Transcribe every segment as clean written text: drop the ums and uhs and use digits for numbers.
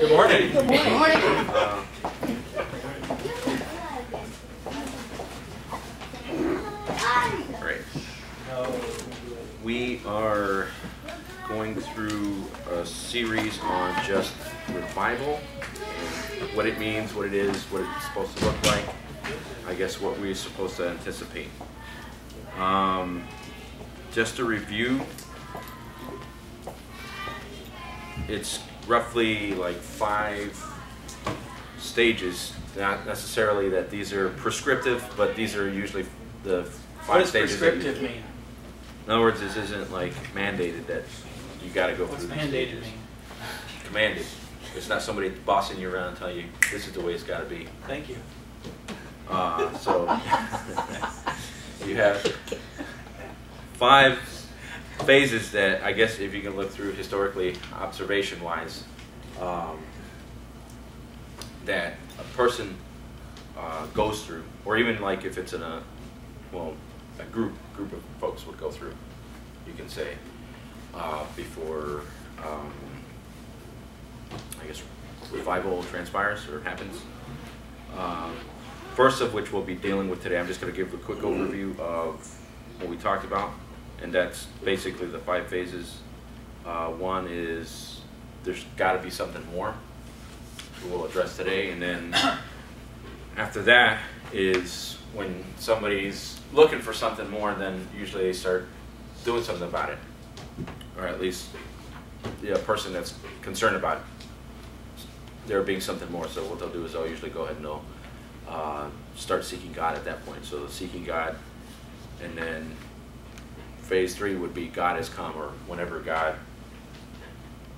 Good morning. Good morning. Good morning. Great. We are going through a series on just revival, what it means, what it is, what it's supposed to look like, I guess what we're supposed to anticipate. Just to review, it's roughly like 5 stages, not necessarily that these are prescriptive, but these are usually the 5 stages. What does prescriptive mean? In other words, this isn't like mandated that you got to go through these stages. What's mandated mean? Commanded. It's not somebody bossing you around and telling you, this is the way it's got to be. Thank you. So, you have 5 phases that, I guess, if you can look through historically, observation-wise, that a person goes through, or even like if it's in a, well, a group of folks would go through, you can say, before, I guess, revival transpires or happens. First of which we'll be dealing with today, I'm just going to give a quick overview of what we talked about, and that's basically the 5 phases. One is there's got to be something more, which we'll address today, and then after that is when somebody's looking for something more, then usually they start doing something about it, or at least the person that's concerned about it, there being something more. So what they'll do is they'll usually go ahead and they'll start seeking God at that point. So seeking God, and then phase 3 would be God has come, or whenever God,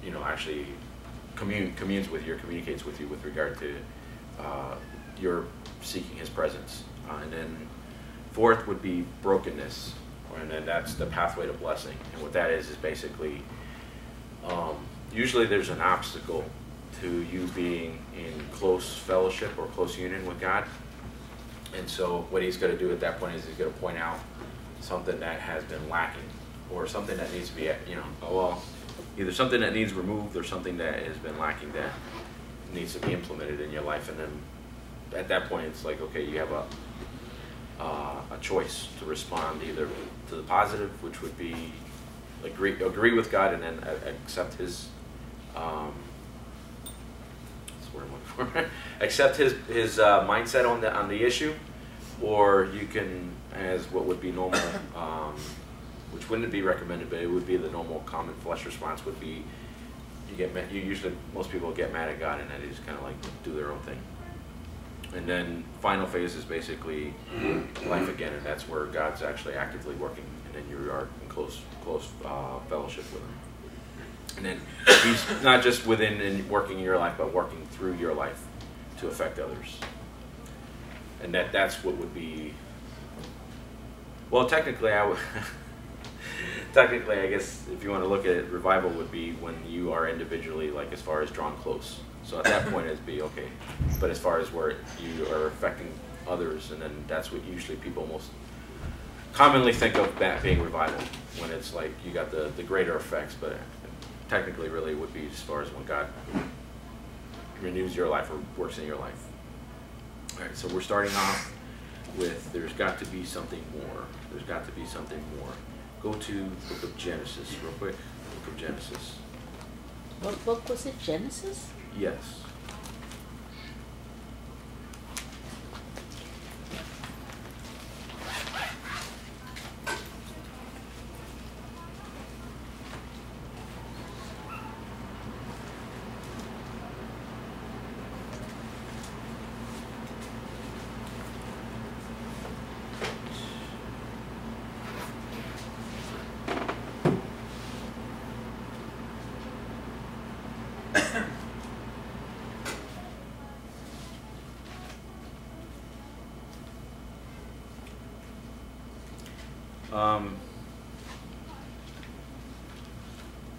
you know, actually communes with you or communicates with you with regard to your seeking His presence. And then 4th would be brokenness, and then that's the pathway to blessing. And what that is basically, usually there's an obstacle to you being in close fellowship or close union with God. And so what He's going to do at that point is He's going to point out something that has been lacking, or something that needs to be, you know, well, either something that needs removed or something that has been lacking that needs to be implemented in your life. And then at that point, it's like, okay, you have a choice to respond either to the positive, which would be agree with God and then accept His accept his mindset on the issue, or you can, as what would be normal, which wouldn't be recommended, but it would be the normal common flesh response would be, most people get mad at God and then they just kind of like do their own thing. And then final phase is basically life again, and that's where God's actually actively working, and then you are in close fellowship with Him. And then He's not just within and working in your life, but working through your life to affect others. And that's what would be, well, technically I would, technically I guess if you want to look at it, revival would be when you are individually, like as far as drawn close. So at that point it'd be okay. But as far as where you are affecting others, and then that's what usually people most commonly think of that being revival, when it's like you got the greater effects, but technically really would be as far as when God renews your life or works in your life. All right, so we're starting off with there's got to be something more. There's got to be something more. Go to the book of Genesis real quick. Book of Genesis. What book was it? Genesis? Yes.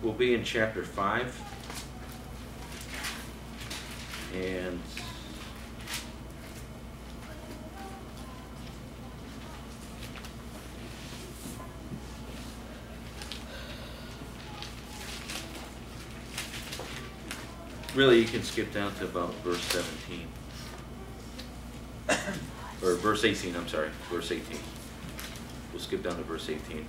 We'll be in chapter 5, and Really, you can skip down to about verse 17. Or verse 18, I'm sorry. Verse 18. We'll skip down to verse 18.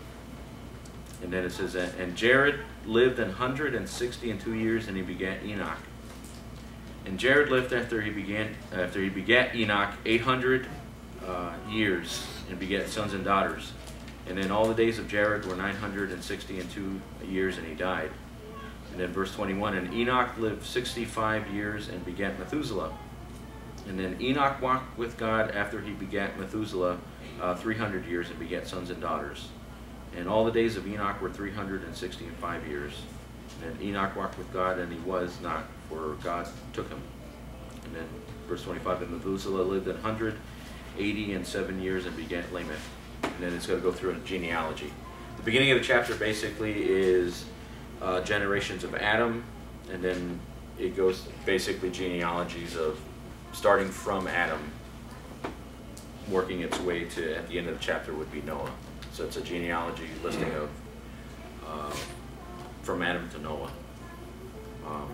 And then it says, and Jared lived 162 years, and he begat Enoch. And Jared lived after he begat Enoch 800 years, and begat sons and daughters. And then all the days of Jared were 962 years, and he died. And then verse 21, and Enoch lived 65 years and begat Methuselah. And then Enoch walked with God after he begat Methuselah 300 years and begat sons and daughters. And all the days of Enoch were 365 years. And then Enoch walked with God, and he was not, for God took him. And then verse 25, and Methuselah lived 187 years and begat Lamech. And then it's going to go through a genealogy. The beginning of the chapter basically is generations of Adam, and then it goes basically genealogies of starting from Adam, working its way to, at the end of the chapter would be Noah. So it's a genealogy listing of from Adam to Noah. Now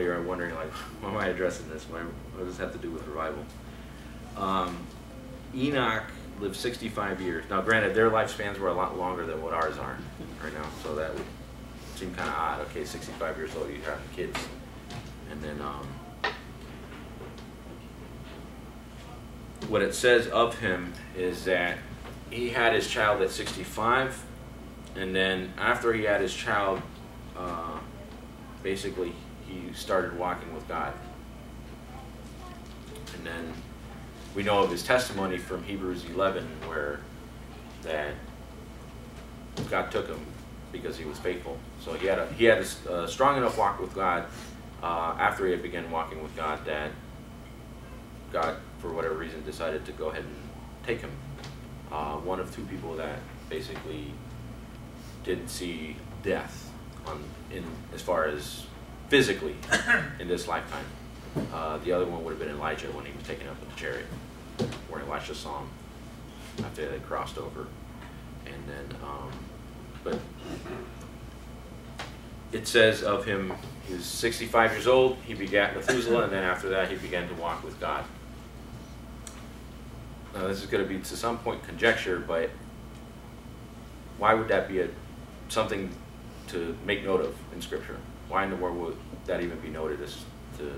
you're wondering, like, why am I addressing this? What does this have to do with revival? Enoch lived 65 years. Now granted, their lifespans were a lot longer than what ours are right now, so that would seem kind of odd. Okay, 65 years old, you have kids. And then what it says of him is that he had his child at 65, and then after he had his child, basically he started walking with God. And then we know of his testimony from Hebrews 11, where that God took him because he was faithful. So he had a strong enough walk with God after he had begun walking with God, that God, for whatever reason, decided to go ahead and take him. One of two people that basically didn't see death as far as physically in this lifetime. The other one would have been Elijah when he was taken up in the chariot, where Elisha saw him after they crossed over. And then, but it says of him, he was 65 years old, he begat Methuselah, and then after that he began to walk with God. Now this is going to be to some point conjecture, but why would that be something to make note of in Scripture? Why in the world would that even be noted as to...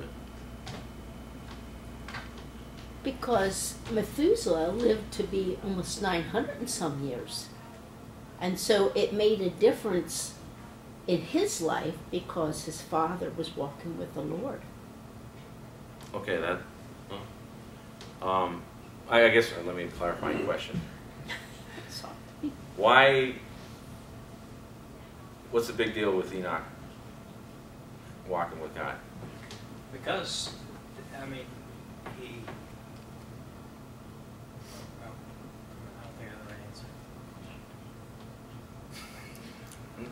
Because Methuselah lived to be almost 900 and some years. And so it made a difference in his life because his father was walking with the Lord. Okay, that... I guess, let me clarify your question. Sorry. Why... What's the big deal with Enoch walking with God? Because, I mean...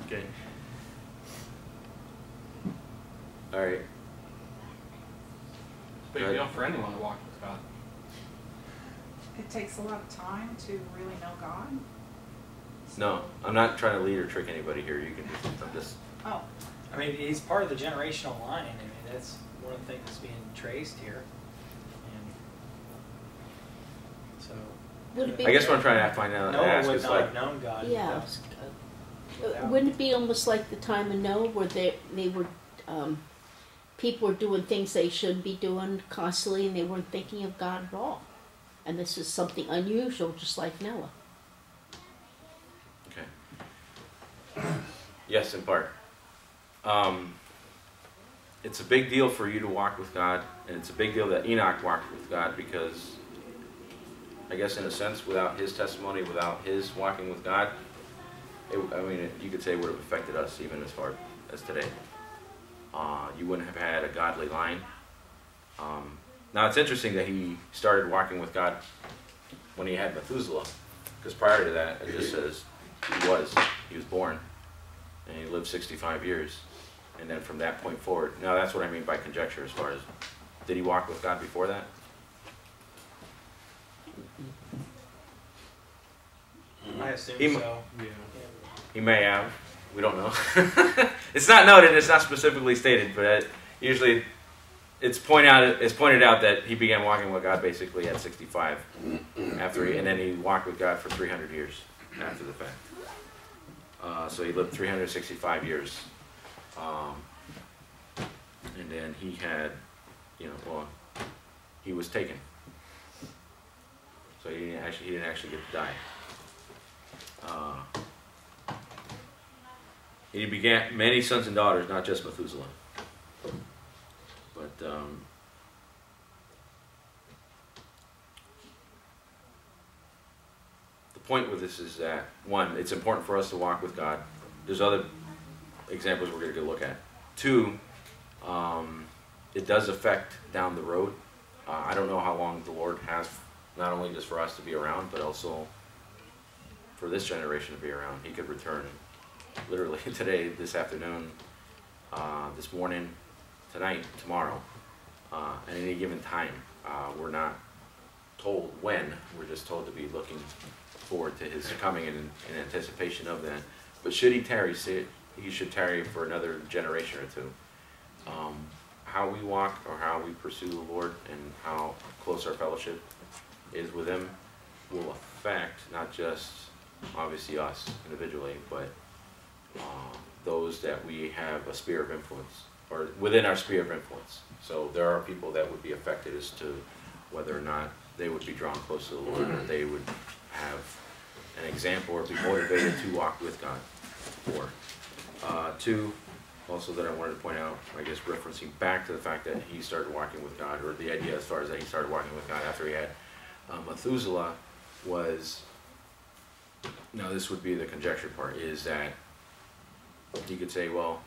Okay. All right. But you don't for anyone to walk with God. It takes a lot of time to really know God. So no, I'm not trying to lead or trick anybody here. You can just, I'm just. Oh. I mean, he's part of the generational line. I mean, that's one of the things that's being traced here. And so. Would it be, I guess what I'm trying to find out. Noah would not have known God. Yeah. Wouldn't it be almost like the time of Noah, where people were doing things they shouldn't be doing constantly, and they weren't thinking of God at all? And this is something unusual, just like Noah. Okay. Yes, in part. It's a big deal for you to walk with God, and it's a big deal that Enoch walked with God, because I guess in a sense, without his testimony, without his walking with God, you could say it would have affected us even as far as today. You wouldn't have had a godly line. Now it's interesting that he started walking with God when he had Methuselah, because prior to that, it just says he was born, and he lived 65 years, and then from that point forward. Now that's what I mean by conjecture, as far as, did he walk with God before that? I assume so. Yeah. He may have. We don't know. It's not noted. It's not specifically stated, but usually It's pointed out that he began walking with God basically at 65, and then he walked with God for 300 years after the fact. So he lived 365 years, and then he had, he was taken. So he didn't actually get to die. He began many sons and daughters, not just Methuselah. But the point with this is that, one, it's important for us to walk with God. There's other examples we're going to look at. Two, it does affect down the road. I don't know how long the Lord has, not only just for us to be around, but also for this generation to be around. He could return literally today, this afternoon, this morning, tonight, tomorrow, at any given time. We're not told when, we're just told to be looking forward to his coming and in anticipation of that. But should he tarry, he should tarry for another generation or two. How we walk or how we pursue the Lord and how close our fellowship is with him will affect not just obviously us individually, but those that we have a sphere of influence, or within our sphere of influence. So there are people that would be affected as to whether or not they would be drawn close to the Lord, or they would have an example or be motivated to walk with God. Or two, also that I wanted to point out, I guess referencing back to the fact that he started walking with God, or the idea as far as that he started walking with God after he had Methuselah was, now this would be the conjecture part, is that you could say, well,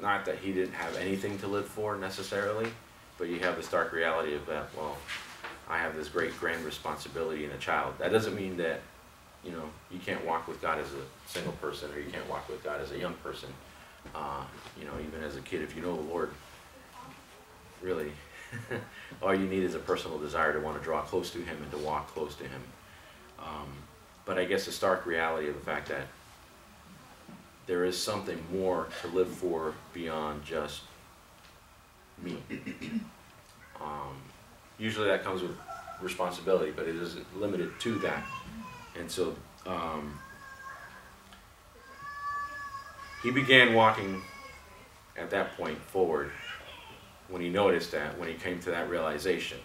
not that he didn't have anything to live for necessarily, but you have this stark reality of that, well, I have this great grand responsibility in a child. That doesn't mean that, you can't walk with God as a single person, or you can't walk with God as a young person, even as a kid, if you know the Lord, really, all you need is a personal desire to want to draw close to him and to walk close to him. But I guess the stark reality of the fact that there is something more to live for beyond just me. Usually that comes with responsibility, but it isn't limited to that. And so he began walking at that point forward when he noticed that, when he came to that realization.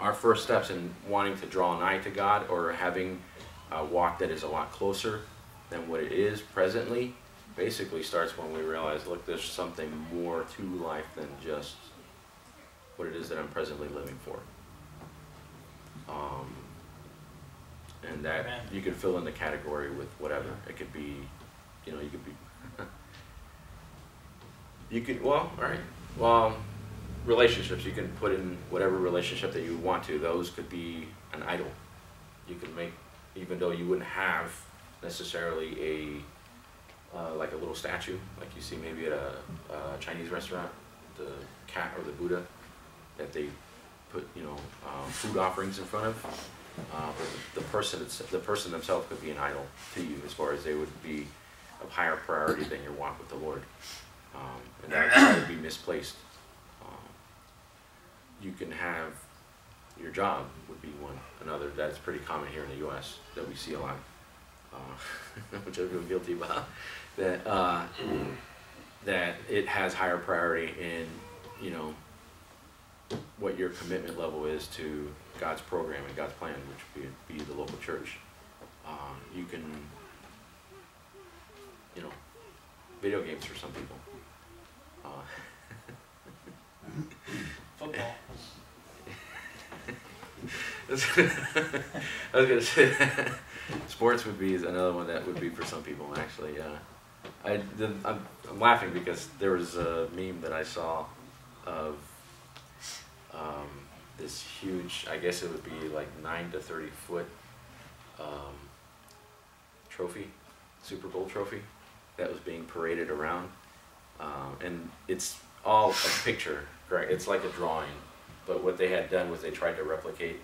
Our first steps in wanting to draw nigh to God, or having a walk that is a lot closer than what it is presently, basically starts when we realize, look, there's something more to life than just what it is that I'm presently living for. And that you could fill in the category with whatever. It could be, you could be, you could, well, all right, well, relationships. You can put in whatever relationship that you want to. Those could be an idol. You could make, even though you wouldn't have necessarily a like a little statue like you see maybe at a Chinese restaurant, the cat or the Buddha that they put food offerings in front of, but the person themselves could be an idol to you, as far as they would be of higher priority than your walk with the Lord, and that would be misplaced. You can have your job would be one another. That's pretty common here in the U.S. that we see a lot. Which I feel guilty about, that that it has higher priority in what your commitment level is to God's program and God's plan, which would be the local church. You can video games for some people, football. I was gonna say that. Sports would be another one that would be for some people, actually. I'm laughing because there was a meme that I saw of this huge, I guess it would be like 9 to 30 foot trophy, Super Bowl trophy, that was being paraded around. And it's all a picture, right? It's like a drawing. But what they had done was they tried to replicate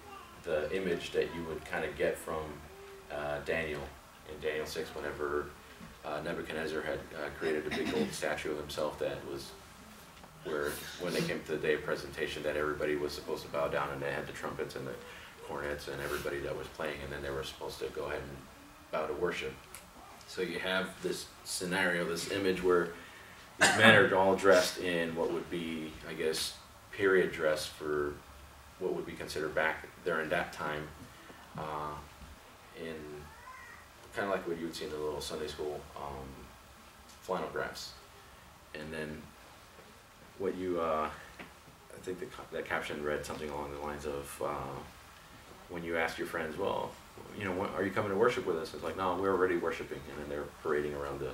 the image that you would kind of get from Daniel in Daniel 6, whenever Nebuchadnezzar had created a big old statue of himself that was where when they came to the day of presentation that everybody was supposed to bow down, and they had the trumpets and the cornets and everybody that was playing, and then they were supposed to go ahead and bow to worship. So you have this scenario, this image where these men are all dressed in what would be, I guess, period dress for what would be considered back during that time, in kind of like what you would see in the little Sunday school flannel graphs. And then what you, I think that caption read something along the lines of, when you ask your friends, well, you know, are you coming to worship with us? It's like, no, we're already worshiping. And then they're parading around the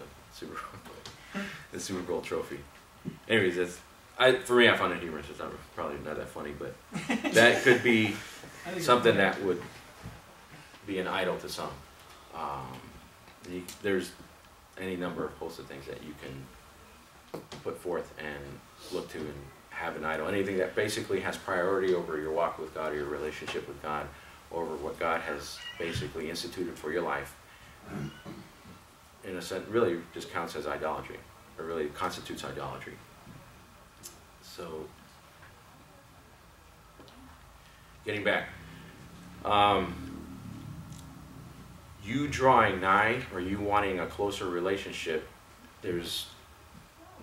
Super Bowl trophy. Anyways, for me, I found it humorous. It's probably not that funny, but that could be something that would be an idol to some. There's any number of hosts of things that you can put forth and look to and have an idol. Anything that basically has priority over your walk with God or your relationship with God, over what God has basically instituted for your life, in a sense, really just counts as idolatry, or really constitutes idolatry. So, getting back, you drawing nigh, or you wanting a closer relationship, there's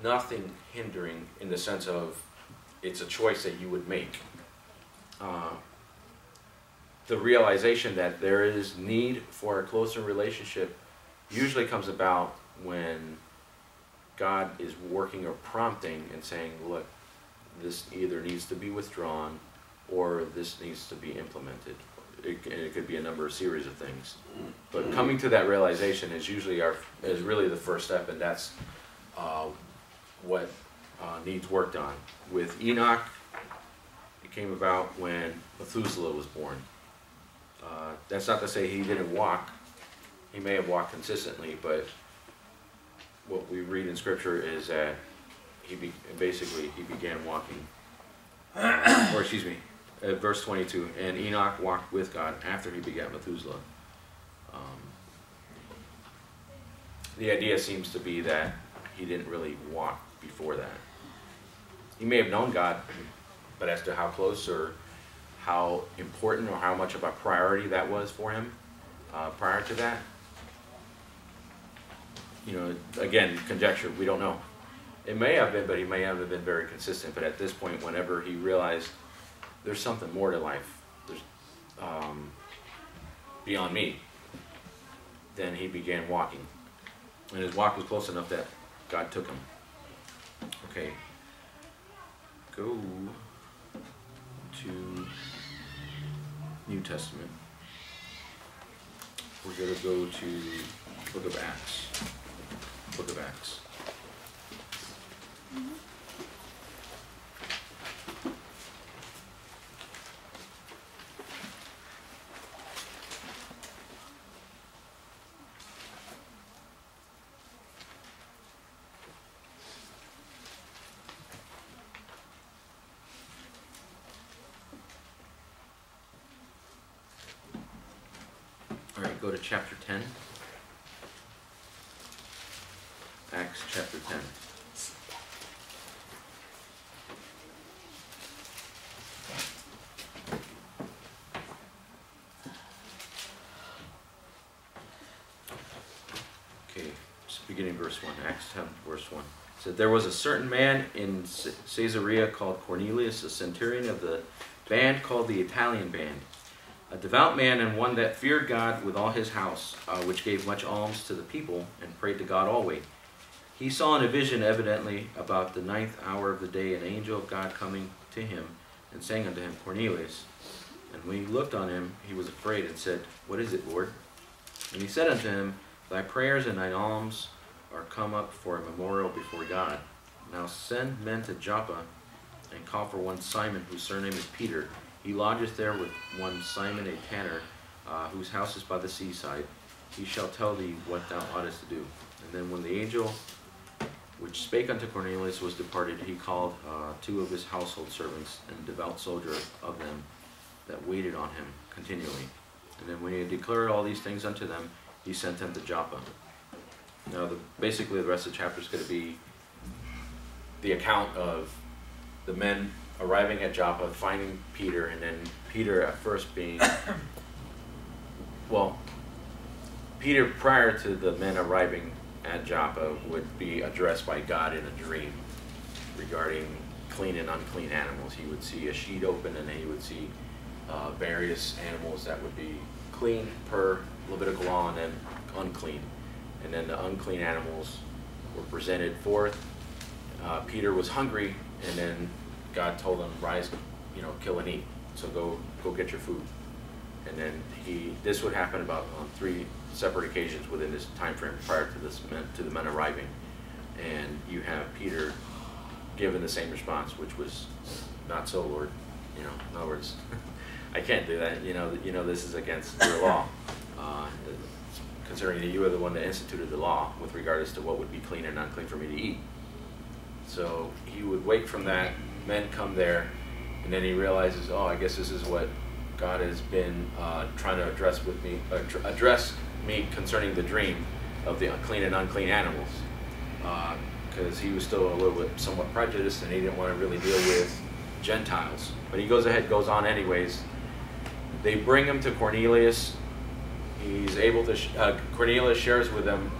nothing hindering in the sense of it's a choice that you would make. The realization that there is need for a closer relationship usually comes about when God is working or prompting and saying, look, this either needs to be withdrawn or this needs to be implemented. It could be a number of series of things. But coming to that realization is usually really the first step, and that's what needs worked on. With Enoch, it came about when Methuselah was born. That's not to say he didn't walk. He may have walked consistently, but what we read in Scripture is that he began walking. Or excuse me, at verse 22, and Enoch walked with God after he begat Methuselah. The idea seems to be that he didn't really walk before that. He may have known God, but as to how close or how important or how much of a priority that was for him prior to that, you know, again, conjecture, we don't know. It may have been, but he may have been very consistent. But at this point, whenever he realized there's something more to life, there's beyond me, then he began walking. And his walk was close enough that God took him. Okay, go to New Testament. We're going to go to Book of Acts. All right, go to chapter 10. Acts chapter 10. Okay, just beginning verse 1. Acts 10, verse 1. It said, there was a certain man in Caesarea called Cornelius, a centurion of the band called the Italian band, a devout man and one that feared God with all his house, which gave much alms to the people and prayed to God always. He saw in a vision, evidently about the 9th hour of the day, an angel of God coming to him and saying unto him, Cornelius. And when he looked on him, he was afraid and said, What is it, Lord? And he said unto him, Thy prayers and thine alms are come up for a memorial before God. Now send men to Joppa and call for one Simon, whose surname is Peter. He lodgeth there with one Simon a tanner, whose house is by the seaside. He shall tell thee what thou oughtest to do. And then when the angel which spake unto Cornelius was departed, he called 2 of his household servants and devout soldier of them that waited on him continually. And then when he had declared all these things unto them, he sent them to Joppa. Now, basically the rest of the chapter is going to be the account of the men arriving at Joppa, finding Peter, and then Peter at first being, well, Peter prior to the men arriving at Joppa would be addressed by God in a dream regarding clean and unclean animals. He would see a sheet open, and he would see various animals that would be clean per Levitical law and then unclean. And then the unclean animals were presented forth. Peter was hungry, and then God told him, "Rise, you know, kill and eat. So go get your food." And then this would happen about on 3 separate occasions within this time frame prior to the men arriving. And you have Peter given the same response, which was, "Not so, Lord." You know, in other words, I can't do that. You know, this is against your law. Considering that you are the one that instituted the law with regards to what would be clean and unclean for me to eat. So he would wake from that, men come there, and then he realizes, oh, I guess this is what God has been trying to address with me, concerning the dream of the clean and unclean animals, because he was still a little bit somewhat prejudiced and he didn't want to really deal with Gentiles. But he goes on anyways. They bring him to Cornelius. He's able to, Cornelius shares with them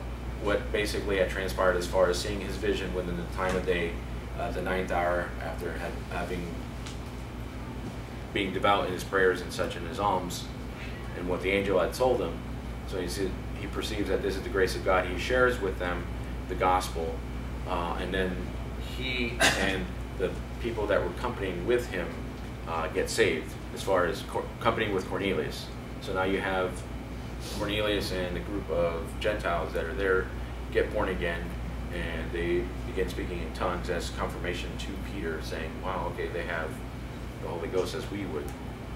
what basically had transpired as far as seeing his vision within the time of day, the 9th hour, after having being devout in his prayers and such in his alms, and what the angel had told him. So he perceives that this is the grace of God. He shares with them the gospel, and then he and the people that were accompanying with him get saved, as far as accompanying with Cornelius. So now you have Cornelius and a group of Gentiles that are there get born again, and they begin speaking in tongues as confirmation to Peter, saying, wow, okay, they have the Holy Ghost as we would.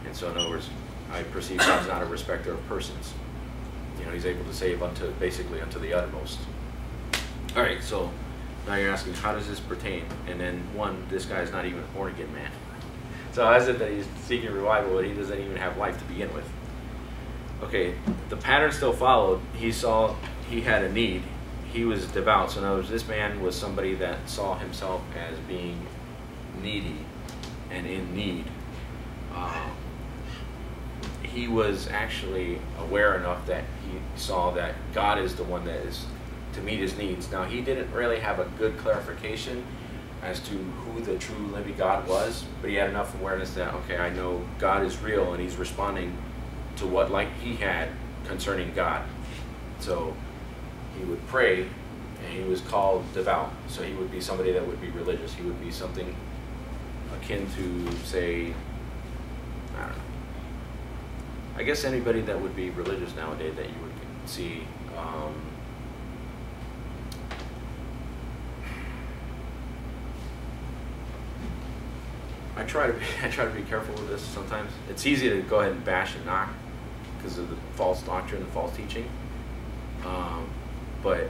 And so in other words, I perceive God's not a respecter of persons. You know, he's able to save unto the uttermost. All right, so now you're asking, how does this pertain? And then one, this guy's not even a born again man. So as if that he's seeking revival, but he doesn't even have life to begin with. Okay, the pattern still followed. He saw he had a need. He was devout. So in other words, this man was somebody that saw himself as being needy and in need. He was actually aware enough that he saw that God is the one that is to meet his needs. Now, he didn't really have a good clarification as to who the true living God was, but he had enough awareness that, okay, I know God is real and he's responding to what light he had concerning God. So he would pray, and he was called devout. So he would be somebody that would be religious. He would be something akin to, say, I don't know, I guess anybody that would be religious nowadays that you would see, I try to be careful with this sometimes. It's easy to go ahead and bash and knock because of the false doctrine, the false teaching. But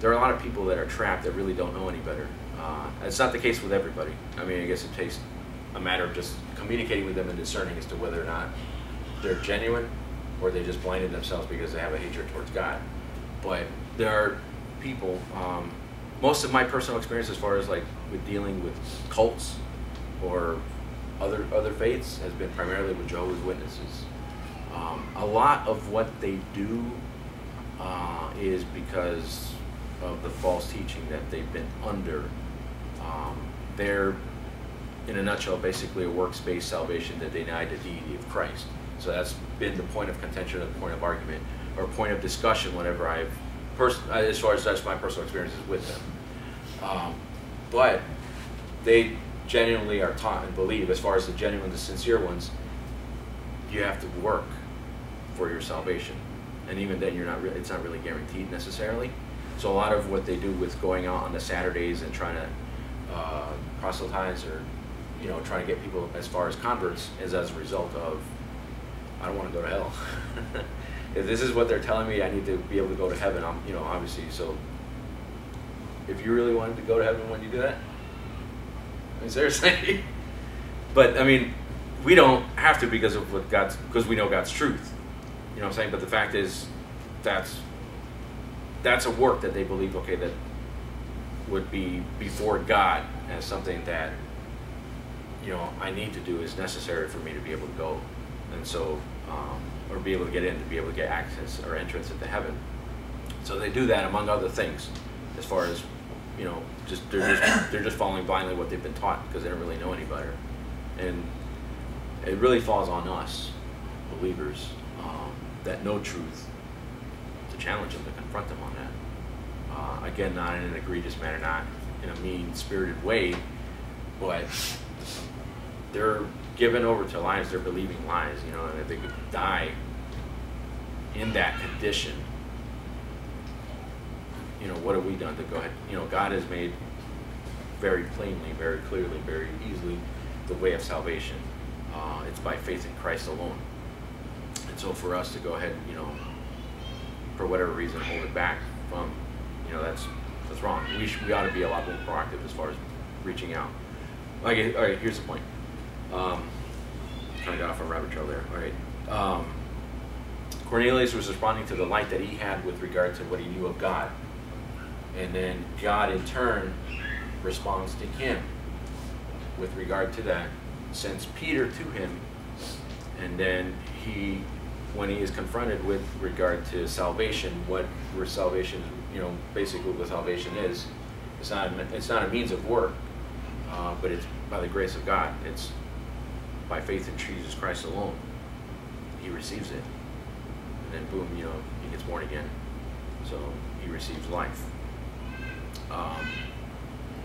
there are a lot of people that are trapped that really don't know any better. It's not the case with everybody. I mean, I guess it takes a matter of just communicating with them and discerning as to whether or not they're genuine or they just blinded themselves because they have a hatred towards God. But there are people, most of my personal experience as far as like with dealing with cults or other faiths has been primarily with Jehovah's Witnesses. A lot of what they do is because of the false teaching that they've been under. They're, in a nutshell, basically a works-based salvation that denied the deity of Christ. So that's been the point of contention, the point of argument, or point of discussion whenever I've, as far as that's my personal experiences with them. But they genuinely are taught and believe, as far as the genuine, the sincere ones, you have to work for your salvation. And even then, you're not it's not really guaranteed necessarily. So a lot of what they do with going out on the Saturdays and trying to proselytize or, you know, trying to get people as far as converts is as a result of, I don't want to go to hell. If this is what they're telling me, I need to be able to go to heaven, I'm, you know, obviously. So if you really wanted to go to heaven, when you do that? Seriously. But I mean, we don't have to because of what God's, because we know God's truth. You know what I'm saying? But the fact is, that's a work that they believe, okay, that would be before God as something that you know, I need to do is necessary for me to be able to go, and so, or be able to get in, to be able to get access or entrance into heaven. So they do that among other things, as far as, you know, just they're just following blindly what they've been taught because they don't really know any better, and it really falls on us, believers, that know truth, to challenge them, to confront them on that. Again, not in an egregious manner, not in a mean-spirited way, but they're given over to lies, they're believing lies, you know, and if they could die in that condition, you know, what have we done to go ahead? You know, God has made very plainly, very clearly, very easily the way of salvation. It's by faith in Christ alone. And so for us to go ahead and, you know, for whatever reason, hold it back from, you know, that's wrong. We ought to be a lot more proactive as far as reaching out. Okay, all right, here's the point. Kind of got off on a rabbit trail there. All right. Cornelius was responding to the light that he had with regard to what he knew of God. And then God, in turn, responds to him with regard to that, sends Peter to him, and then he, when he is confronted with regard to salvation, where salvation, you know, basically what salvation is, it's not a means of work, but it's by the grace of God. It's by faith in Jesus Christ alone. He receives it, and then boom, you know, he gets born again, so he receives life.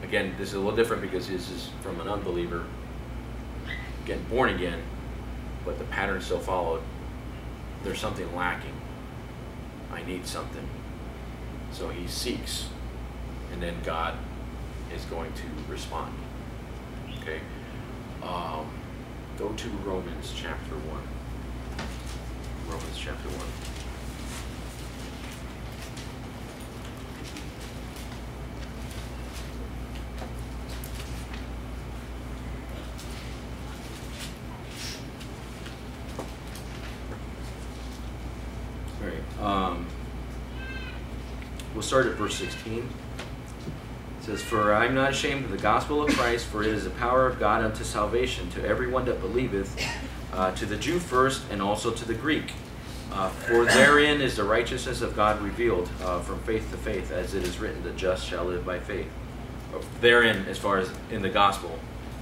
Again, this is a little different because this is from an unbeliever getting born again, but the pattern still followed. There's something lacking. I need something. So he seeks, and then God is going to respond. Okay. Go to Romans chapter 1. Romans chapter 1. We'll start at verse 16. It says, "For I am not ashamed of the gospel of Christ, for it is the power of God unto salvation to everyone that believeth, to the Jew first and also to the Greek. For therein is the righteousness of God revealed from faith to faith, as it is written, the just shall live by faith." Therein, as far as in the gospel,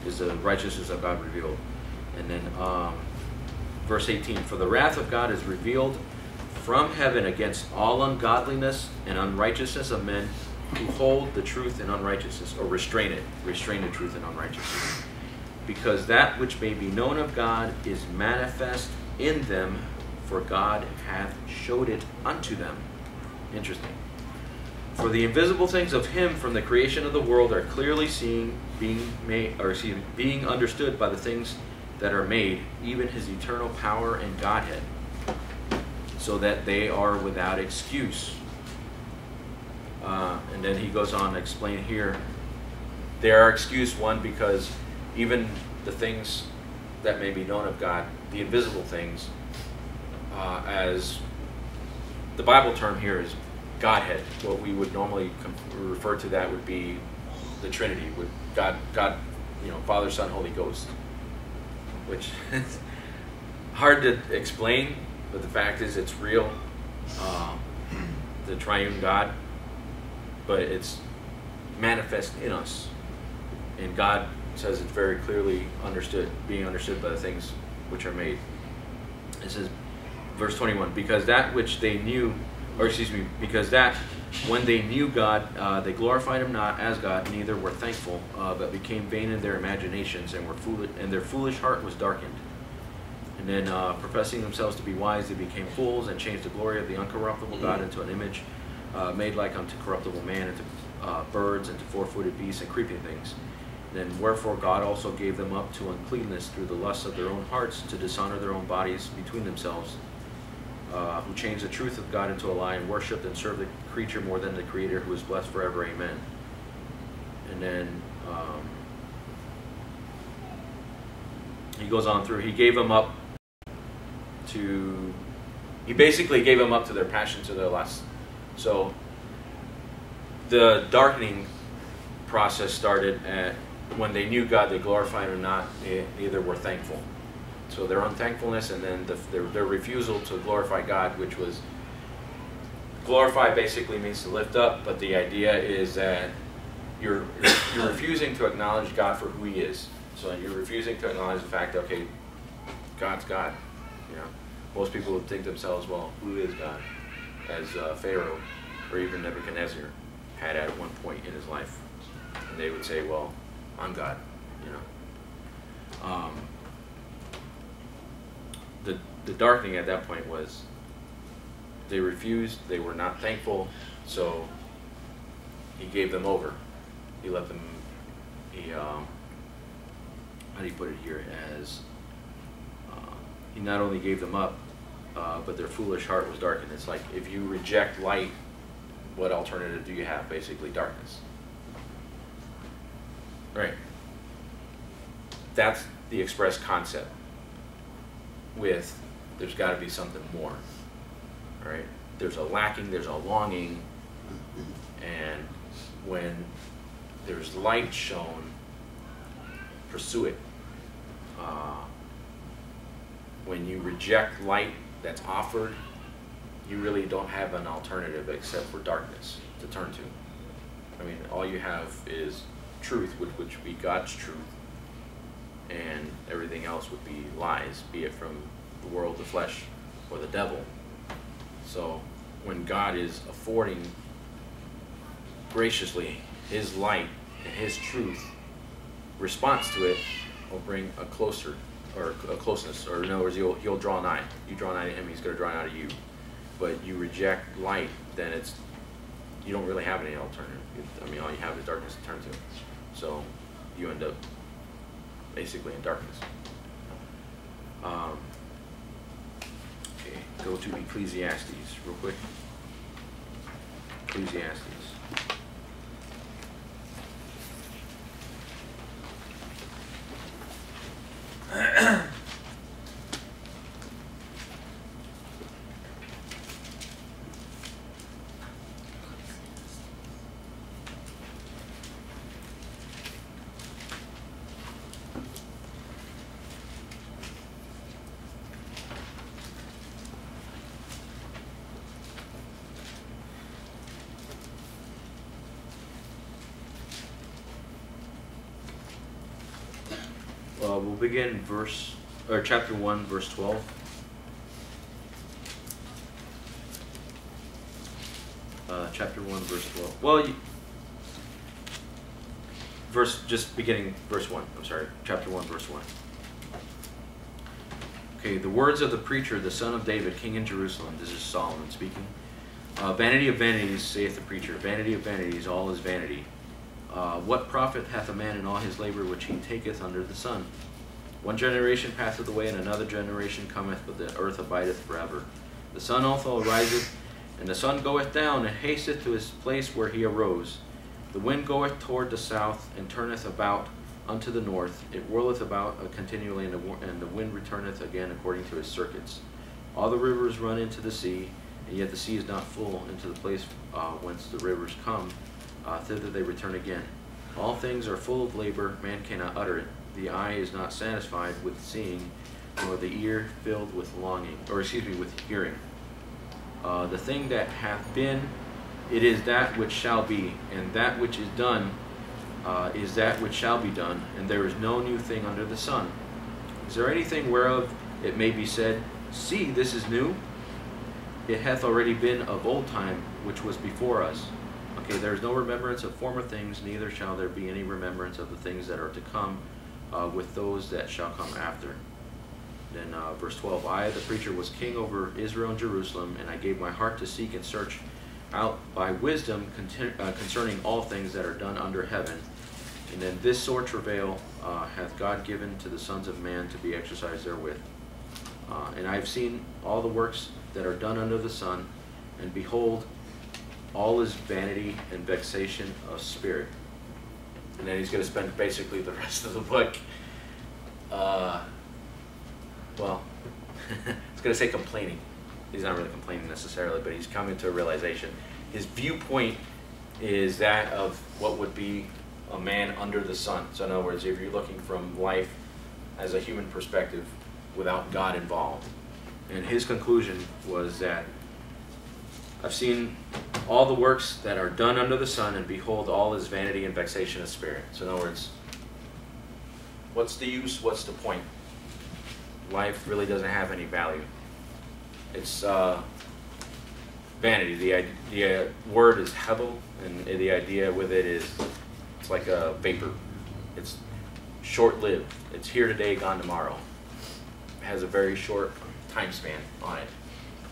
is the righteousness of God revealed. And then verse 18, "For the wrath of God is revealed from heaven against all ungodliness and unrighteousness of men who hold the truth in unrighteousness," or restrain the truth in unrighteousness, "because that which may be known of God is manifest in them, for God hath showed it unto them." Interesting. "For the invisible things of him from the creation of the world are clearly seen, being understood by the things that are made, even his eternal power and Godhead, so that they are without excuse." And then he goes on to explain here, they are excused, one, because even the things that may be known of God, the invisible things, as the Bible term here is Godhead. What we would normally refer to that would be the Trinity, with God, you know, Father, Son, Holy Ghost, which is hard to explain. But the fact is, it's real, the triune God, but it's manifest in us. And God says it's very clearly understood, being understood by the things which are made. It says, verse 21, "Because that which they knew," or excuse me, "because that when they knew God, they glorified him not as God, neither were thankful, but became vain in their imaginations, and were foolish, and their foolish heart was darkened. And then, professing themselves to be wise, they became fools, and changed the glory of the uncorruptible God into an image made like unto corruptible man, and to birds, and to four-footed beasts, and creeping things. And then, wherefore God also gave them up to uncleanness through the lusts of their own hearts, to dishonor their own bodies between themselves, who changed the truth of God into a lie, and worshipped and served the creature more than the Creator, who is blessed forever. Amen." And then he goes on through. He basically gave them up to their passions, to their lusts. So the darkening process started at when they knew God, they glorified Him not, neither were thankful. So their unthankfulness, and then their refusal to glorify God, which was, glorify basically means to lift up, but the idea is that you're refusing to acknowledge God for who He is. So you're refusing to acknowledge the fact, okay, God's God. You know, most people would think themselves, well, who is God? As Pharaoh or even Nebuchadnezzar had at one point in his life, and they would say, well, I'm God. You know, the darkening at that point was they refused, they were not thankful, so He gave them over. He let them, how do you put it here, as He not only gave them up, but their foolish heart was darkened. It's like, if you reject light, what alternative do you have? Basically darkness. Right. That's the express concept with there's got to be something more. Right? There's a lacking, there's a longing, and when there's light shown, pursue it. When you reject light that's offered, you really don't have an alternative except for darkness to turn to. I mean, all you have is truth, which would be God's truth, and everything else would be lies, be it from the world, the flesh, or the devil. So when God is affording graciously His light and His truth, response to it will bring a closer, or a closeness, or in other words, he'll draw nigh. You draw nigh to Him, He's going to draw nigh to you. But you reject light, then it's, you don't really have any alternative. I mean, all you have is darkness to turn to. So you end up basically in darkness. Okay, go to Ecclesiastes real quick. Ecclesiastes. We'll begin chapter 1, verse 12. Chapter 1, verse 12. Well, chapter 1, verse 1. Okay, the words of the preacher, the son of David, king in Jerusalem. This is Solomon speaking. Vanity of vanities, saith the preacher. Vanity of vanities, all is vanity. What profit hath a man in all his labor which he taketh under the sun? One generation passeth away, and another generation cometh, but the earth abideth forever. The sun also riseth, and the sun goeth down, and hasteth to his place where he arose. The wind goeth toward the south, and turneth about unto the north. It whirleth about continually, and the wind returneth again according to his circuits. All the rivers run into the sea, and yet the sea is not full into the place whence the rivers come. Thither they return again. All things are full of labor, man cannot utter it. The eye is not satisfied with seeing, nor the ear filled with longing, or excuse me, with hearing. The thing that hath been, it is that which shall be, and that which is done is that which shall be done, and there is no new thing under the sun. Is there anything whereof it may be said, see, this is new? It hath already been of old time, which was before us. Okay, there is no remembrance of former things, neither shall there be any remembrance of the things that are to come with those that shall come after. Then verse 12, I, the preacher, was king over Israel and Jerusalem, and I gave my heart to seek and search out by wisdom concerning all things that are done under heaven. And then this sore travail hath God given to the sons of man to be exercised therewith. And I have seen all the works that are done under the sun, and behold, all is vanity and vexation of spirit. And then he's going to spend basically the rest of the book, well, it's going to say complaining. He's not really complaining necessarily, but he's coming to a realization. His viewpoint is that of what would be a man under the sun. So in other words, if you're looking from life as a human perspective without God involved. And his conclusion was that I've seen all the works that are done under the sun, and behold, all is vanity and vexation of spirit. So in other words, what's the use? What's the point? Life really doesn't have any value. It's vanity. The word is hebel, and the idea with it is it's like a vapor. It's short-lived. It's here today, gone tomorrow. It has a very short time span on it.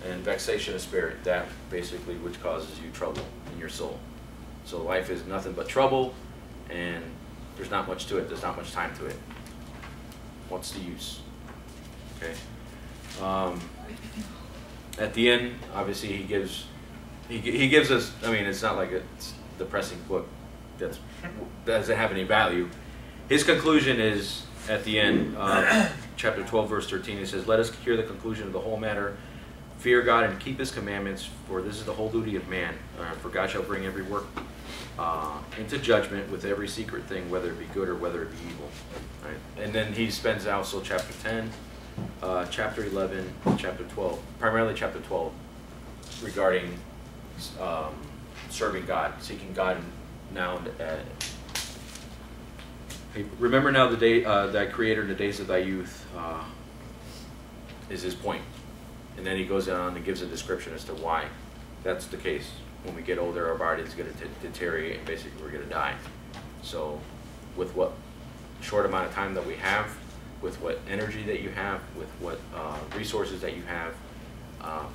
And vexation of spirit, that basically which causes you trouble in your soul. So life is nothing but trouble, and there's not much to it. There's not much time to it. What's the use? Okay. At the end, obviously, he gives us. I mean, it's not like it's a depressing book that doesn't have any value. His conclusion is at the end, chapter 12, verse 13. He says, "Let us hear the conclusion of the whole matter. Fear God and keep His commandments, for this is the whole duty of man. For God shall bring every work into judgment with every secret thing, whether it be good or whether it be evil." Right? And then he spends out so chapter 10. Chapter 11, chapter 12, primarily chapter 12, regarding serving God, seeking God now. Remember now the day thy Creator in the days of thy youth is his point. And then he goes on and gives a description as to why that's the case. When we get older, our body is going to deteriorate, and basically we're going to die. So with what short amount of time that we have, with what energy that you have, with what resources that you have,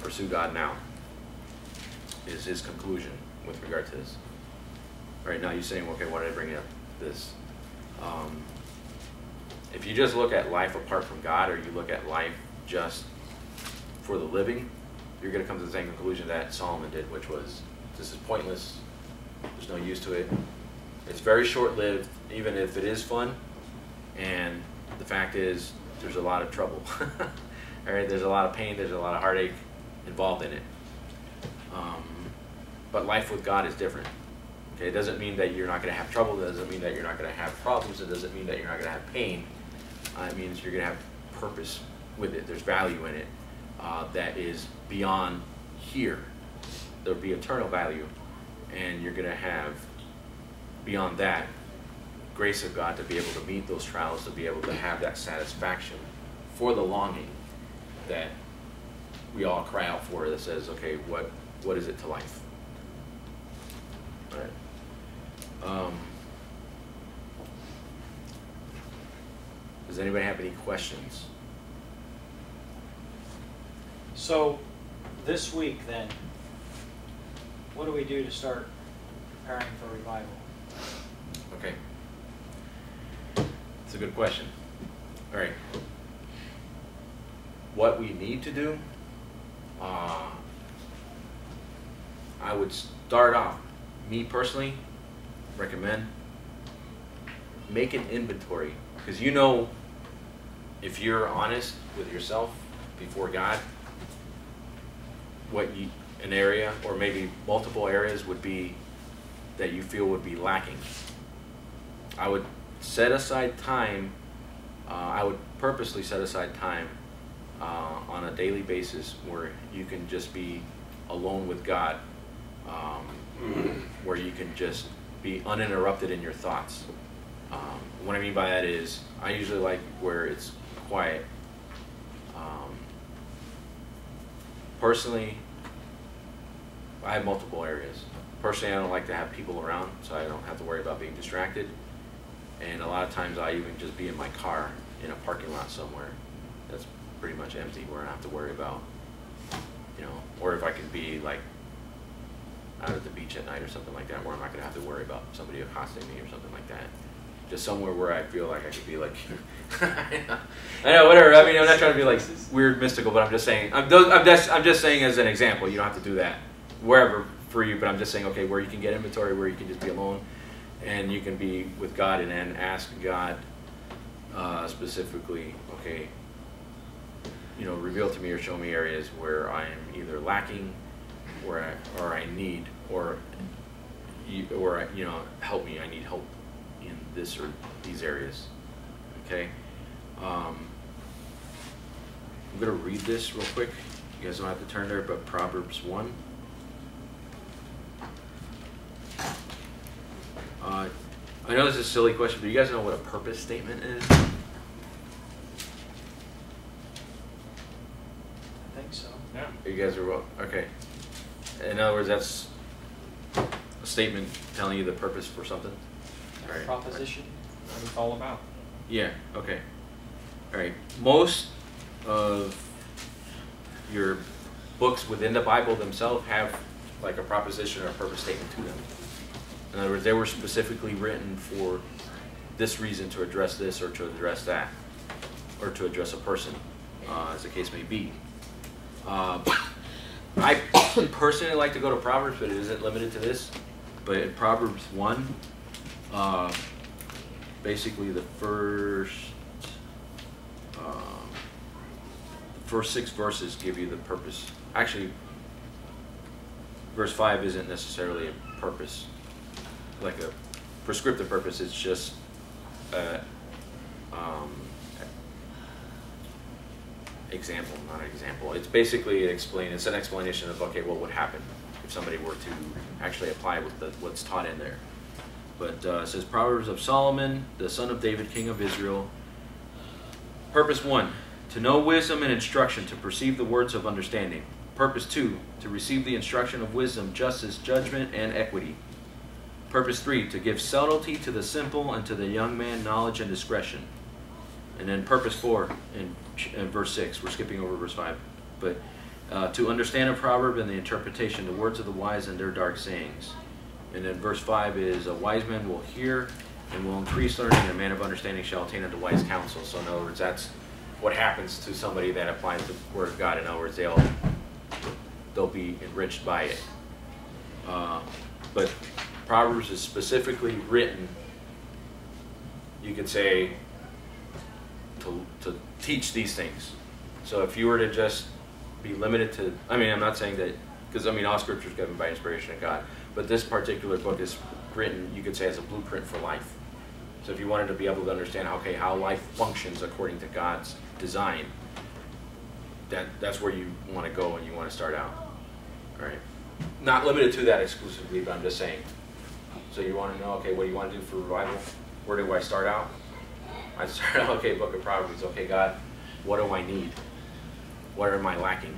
pursue God now is his conclusion with regard to this. All right, now you're saying, okay, why did I bring up this? If you just look at life apart from God, or you look at life just for the living, you're going to come to the same conclusion that Solomon did, which was, this is pointless, there's no use to it. It's very short-lived, even if it is fun, and the fact is, there's a lot of trouble. All right, there's a lot of pain, there's a lot of heartache involved in it. But life with God is different. Okay, it doesn't mean that you're not going to have trouble. It doesn't mean that you're not going to have problems. It doesn't mean that you're not going to have pain. It means you're going to have purpose with it. There's value in it that is beyond here. There'll be eternal value, and you're going to have beyond that grace of God to be able to meet those trials, to be able to have that satisfaction for the longing that we all cry out for, that says, okay, what is it to life? All right. Does anybody have any questions? So this week then, what do we do to start preparing for revival? Okay. It's a good question. All right. What we need to do, I would start off, me personally, recommend, make an inventory. Because you know, if you're honest with yourself before God, what you, an area or maybe multiple areas would be that you feel would be lacking. I would set aside time, I would purposely set aside time on a daily basis where you can just be alone with God, where you can just be uninterrupted in your thoughts. What I mean by that is, I usually like where it's quiet. Personally, I have multiple areas. Personally, I don't like to have people around, so I don't have to worry about being distracted. And a lot of times I even just be in my car in a parking lot somewhere that's pretty much empty where I don't have to worry about, you know, or if I can be like out at the beach at night or something like that where I'm not going to have to worry about somebody accosting me or something like that. Just somewhere where I feel like I could be like, I know, whatever. I mean, I'm not trying to be like weird mystical, but I'm just saying, I'm just saying as an example, you don't have to do that wherever for you, but I'm just saying, okay, where you can get inventory, where you can just be alone. And you can be with God and then ask God specifically, okay, you know, reveal to me or show me areas where I am either lacking, or I need, or you know, help me. I need help this or these areas. Okay, I'm going to read this real quick. You guys don't have to turn there, but Proverbs 1. I know this is a silly question, but you guys know what a purpose statement is? I think so. Yeah. You guys are well. Okay. In other words, that's a statement telling you the purpose for something. All right. Proposition. That's what it's all about. Yeah. Okay. All right. Most of your books within the Bible themselves have like a proposition or a purpose statement to them. In other words, they were specifically written for this reason, to address this or to address that, or to address a person, as the case may be. I personally like to go to Proverbs, but it isn't limited to this. But in Proverbs 1, basically the first 6 verses give you the purpose. Actually, verse 5 isn't necessarily a purpose, like a prescriptive purpose. It's just example, not an example. It's basically it's an explanation of, okay, what would happen if somebody were to actually apply what's taught in there. But it says, Proverbs of Solomon, the son of David, king of Israel. Purpose 1, to know wisdom and instruction, to perceive the words of understanding. Purpose 2, to receive the instruction of wisdom, justice, judgment, and equity. Purpose 3, to give subtlety to the simple, and to the young man knowledge and discretion. And then purpose 4 in verse 6. We're skipping over verse 5. But to understand a proverb and the interpretation, the words of the wise and their dark sayings. And then verse 5 is, a wise man will hear and will increase learning, and a man of understanding shall attain unto wise counsel. So in other words, that's what happens to somebody that applies the word of God. In other words, they'll be enriched by it. But Proverbs is specifically written, you could say, to teach these things. So if you were to just be limited to, I mean, I'm not saying that, because I mean, all scripture is given by inspiration of God, but this particular book is written, you could say, as a blueprint for life. So if you wanted to be able to understand, okay, how life functions according to God's design, that's where you want to go and you want to start out. All right. Not limited to that exclusively, but I'm just saying. So you want to know, okay, what do you want to do for revival? Where do I start out? I start out, okay, book of Proverbs. Okay, God, what do I need? What am I lacking?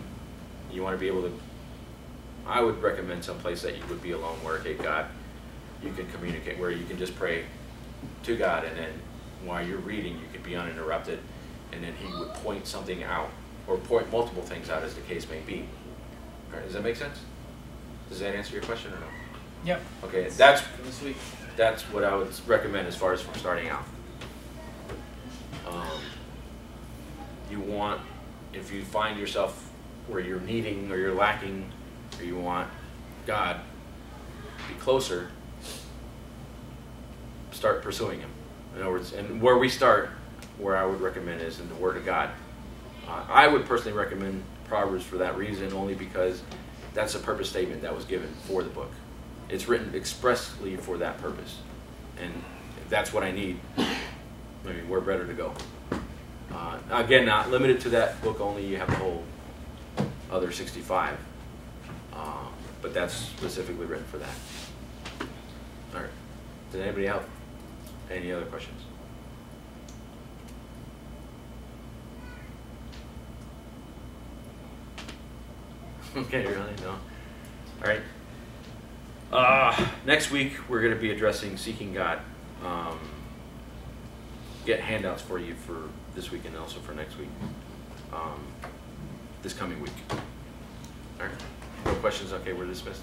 You want to be able to, I would recommend someplace that you would be alone where, okay, God, you can communicate, where you can just pray to God, and then while you're reading, you could be uninterrupted, and then he would point something out, or point multiple things out as the case may be. All right, does that make sense? Does that answer your question or no? Yep. Okay, that's what I would recommend as far as from starting out. You want, if you find yourself where you're needing or you're lacking, or you want God to be closer, start pursuing him. In other words, and where we start, where I would recommend is in the Word of God. I would personally recommend Proverbs for that reason, only because that's a purpose statement that was given for the book. It's written expressly for that purpose. And if that's what I need, I mean, where better to go? Again, not limited to that book only. You have the whole other 65. But that's specifically written for that. All right. Did anybody have any other questions? Okay, really? No. All right. Next week, we're going to be addressing seeking God. Get handouts for you for this week and also for next week, this coming week. All right. No questions? Okay, we're dismissed.